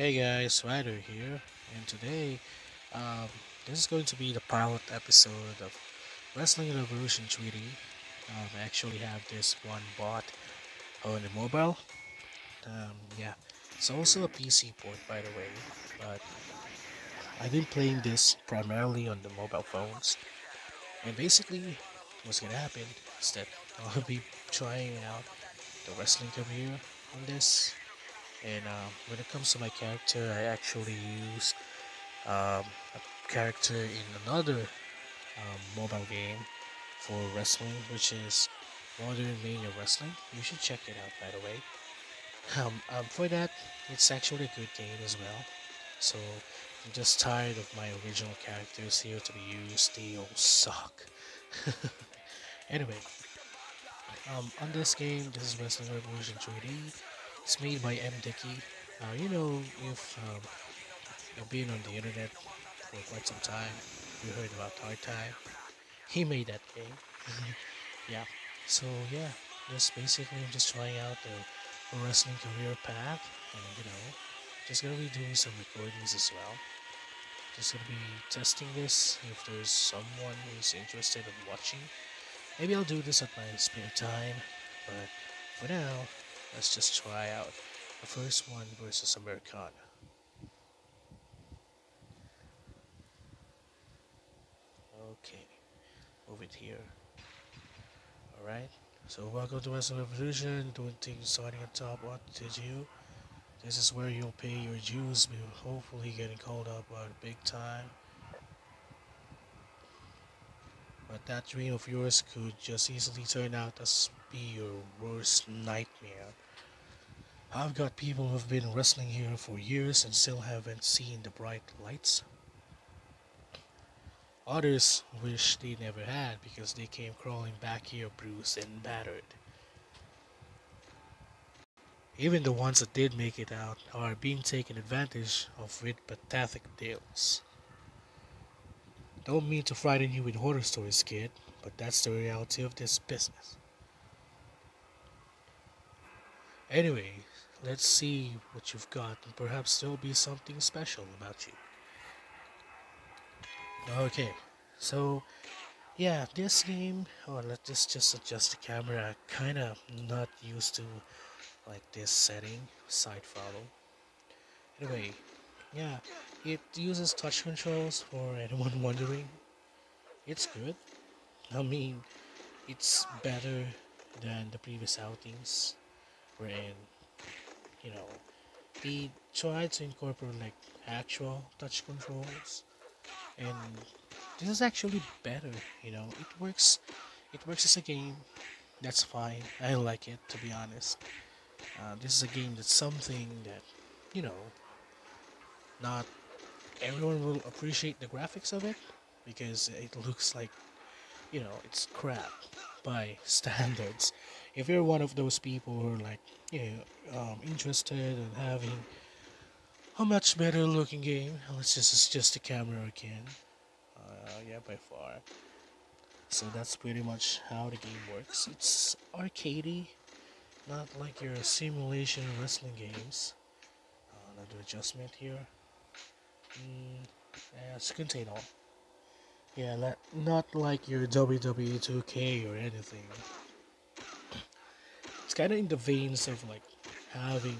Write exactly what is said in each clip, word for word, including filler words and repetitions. Hey guys, Ryder here, and today um, this is going to be the pilot episode of Wrestling Revolution three D. um, I actually have this one bought on the mobile. Um, yeah, it's also a P C port, by the way, but I've been playing this primarily on the mobile phones. And basically what's gonna happen is that I'll be trying out the wrestling career on this. And um, when it comes to my character, I actually used um, a character in another um, mobile game for wrestling, which is Modern Mania Wrestling. You should check it out, by the way. Um, um, for that, it's actually a good game as well. So I'm just tired of my original characters here to be used. They all suck. Anyway, um, on this game, this is Wrestling Revolution three D. It's made by mdickie. Uh, you know, if um, you've been on the internet for quite some time, you heard about Tartai. He made that game. Yeah. So yeah, just basically I'm just trying out the wrestling career path, and you know, just gonna be doing some recordings as well. Just gonna be testing this. If there's someone who's interested in watching, maybe I'll do this at my spare time. But for now, let's just try out the first one versus Americana. Okay, move it here. Alright, so welcome to Wrestling Revolution, doing things starting at top. What did you? This is where you'll pay your dues, but hopefully getting called up on big time. But that dream of yours could just easily turn out as be your worst nightmare. I've got people who've been wrestling here for years and still haven't seen the bright lights. Others wish they never had because they came crawling back here bruised and battered. Even the ones that did make it out are being taken advantage of with pathetic deals. Don't mean to frighten you with horror stories, kid, but that's the reality of this business. Anyway, let's see what you've got, and perhaps there'll be something special about you. Okay, so yeah, this game. Oh, let's just just adjust the camera. I'm kinda not used to like this setting. Side follow. Anyway. Yeah, it uses touch controls for anyone wondering. It's good. I mean, it's better than the previous outings, wherein, you know, they tried to incorporate like actual touch controls, and this is actually better. You know, it works. It works as a game. That's fine. I like it, to be honest. Uh, this is a game that's something that, you know, not everyone will appreciate the graphics of it because it looks like, you know, it's crap by standards. If you're one of those people who are like, you know, um, interested in having a much better looking game, let's just adjust the camera again. Uh, yeah, by far. So that's pretty much how the game works. It's arcadey, not like your simulation wrestling games. Uh, another adjustment here. Mm, yes, contain all. Yeah, that, not like your W W E two K or anything. It's kind of in the veins of like having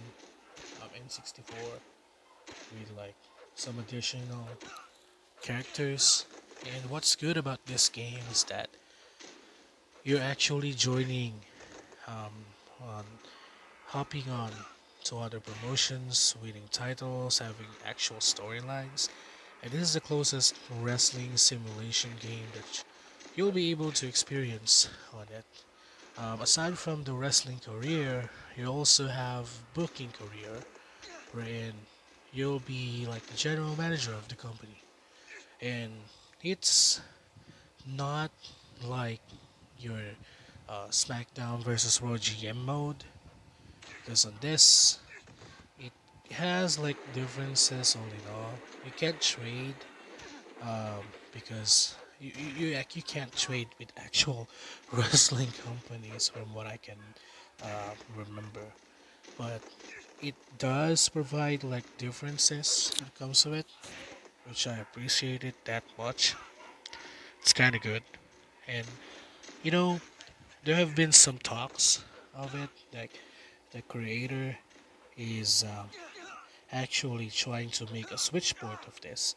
um, N sixty-four with like some additional characters. And what's good about this game is that you're actually joining, um, on, hopping on to other promotions, winning titles, having actual storylines, and this is the closest wrestling simulation game that you'll be able to experience on it. Um, aside from the wrestling career, you also have booking career, wherein you'll be like the general manager of the company, and it's not like your uh, SmackDown versus. Raw G M mode. Because on this, it has like differences all in all. You can't trade, um, because you, you, you you can't trade with actual wrestling companies from what I can uh, remember. But it does provide like differences when it comes to it, which I appreciate it that much. It's kind of good. And you know, there have been some talks of it, like the creator is um, actually trying to make a Switch port of this.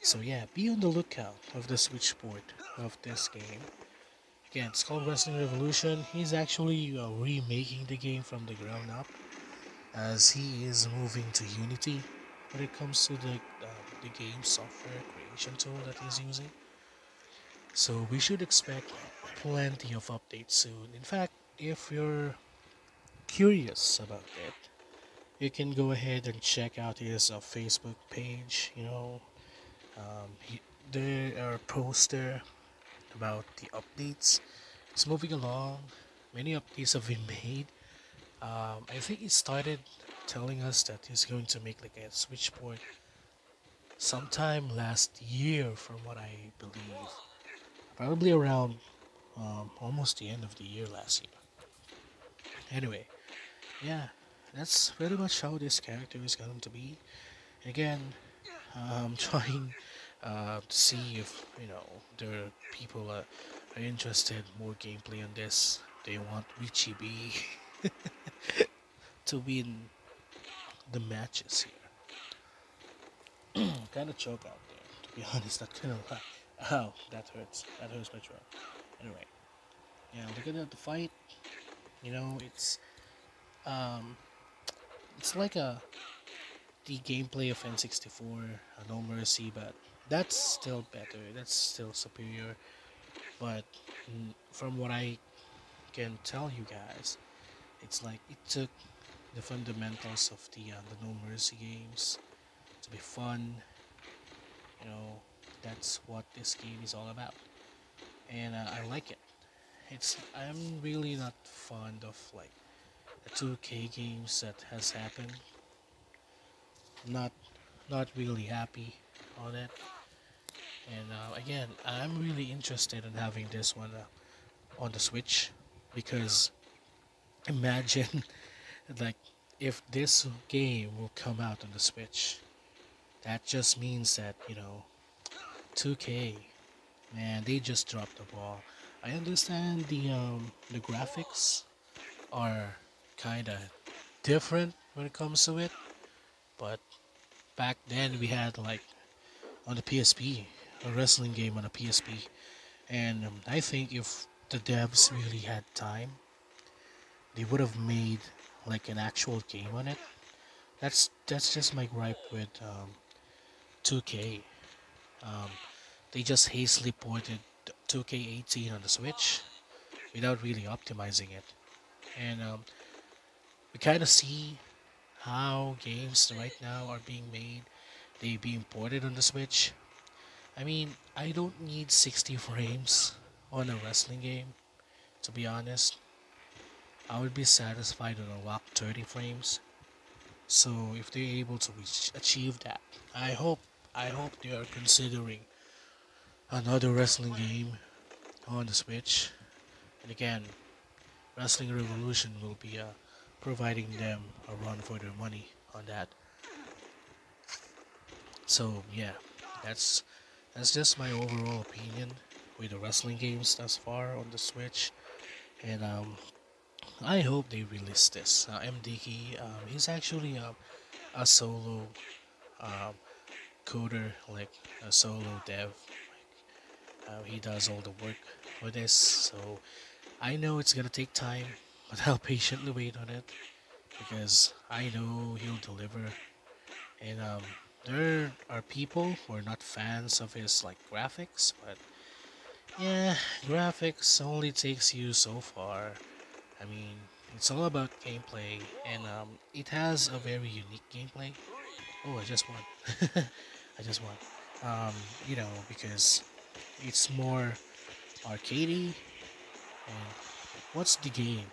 So yeah, be on the lookout of the Switch port of this game. Again, it's called Wrestling Revolution. He's actually uh, remaking the game from the ground up, as he is moving to Unity when it comes to the, uh, the game software creation tool that he's using. So we should expect plenty of updates soon. In fact, if you're curious about it, you can go ahead and check out his uh, Facebook page. You know, um, he, there are posts there about the updates. It's moving along. Many updates have been made. Um, I think he started telling us that he's going to make like a Switch port sometime last year, from what I believe. Probably around um, almost the end of the year last year. Anyway, yeah, that's pretty much how this character is going to be. Again, uh, I'm trying uh, to see if, you know, there are people uh, are interested more gameplay on this. They want Richie B to win the matches here. Kind of choke out there, to be honest, not gonna lie. Oh, that hurts. That hurts my throat. Anyway, yeah, looking at the fight, you know, it's um, it's like a the gameplay of N sixty-four, No Mercy, but that's still better. That's still superior. But from what I can tell you guys, it's like it took the fundamentals of the, uh, the No Mercy games to be fun, you know. That's what this game is all about, and uh, I like it. It's I'm really not fond of like the two K games that has happened. Not not really happy on it. And uh, again, I'm really interested in having this one uh, on the Switch, because imagine like if this game will come out on the Switch, that just means that, you know, two K, man, they just dropped the ball. I understand the um, the graphics are kinda different when it comes to it, but back then we had like on the P S P, a wrestling game on a P S P, and um, I think if the devs really had time, they would have made like an actual game on it. That's that's just my gripe with um, two K. Um, they just hastily ported two K eighteen on the Switch without really optimizing it, and um, we kind of see how games right now are being made. They being ported on the Switch. I mean, I don't need sixty frames on a wrestling game, to be honest. I would be satisfied to unlock thirty frames. So if they're able to reach, achieve that, I hope I hope they are considering another wrestling game on the Switch. And again, Wrestling Revolution will be uh, providing them a run for their money on that. So yeah, that's that's just my overall opinion with the wrestling games thus far on the Switch. And um, I hope they release this. Uh, mdickie, um, he's actually a, a solo Um, coder, like a solo dev. Like, uh, he does all the work for this, so I know it's gonna take time, but I'll patiently wait on it, because I know he'll deliver. And um, there are people who are not fans of his like graphics, but yeah, graphics only takes you so far. I mean, it's all about gameplay, and um, it has a very unique gameplay. Oh, I just won. I just won. Um, you know, because it's more arcadey. And what's the game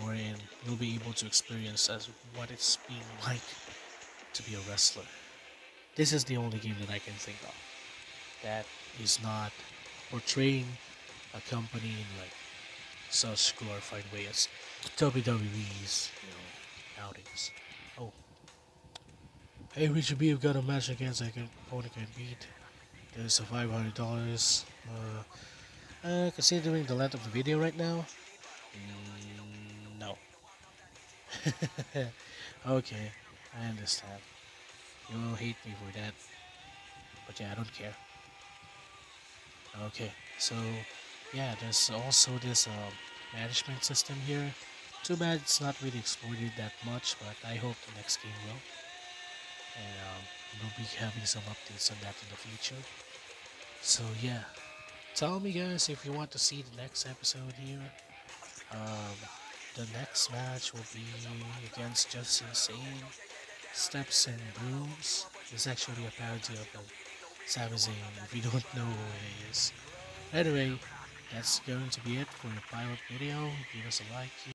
wherein you'll be able to experience as what it's being like to be a wrestler? This is the only game that I can think of that is not portraying a company in like such glorified way as W W E's, you know, outings. Oh, Hey, Richard B, we've got a match against a good opponent can beat. There's a five hundred dollars. Uh, uh, considering the length of the video right now, mm, no. Okay, I understand. You will hate me for that, but yeah, I don't care. Okay, so yeah, there's also this um, management system here. Too bad it's not really exploited that much, but I hope the next game will. And um, we'll be having some updates on that in the future. So yeah, tell me guys if you want to see the next episode here. Um, the next match will be against Justin Sane, Steps and Brooms. It's actually a parody of the Sabazine, if you don't know who it is. Anyway, that's going to be it for the pilot video. Give us a like.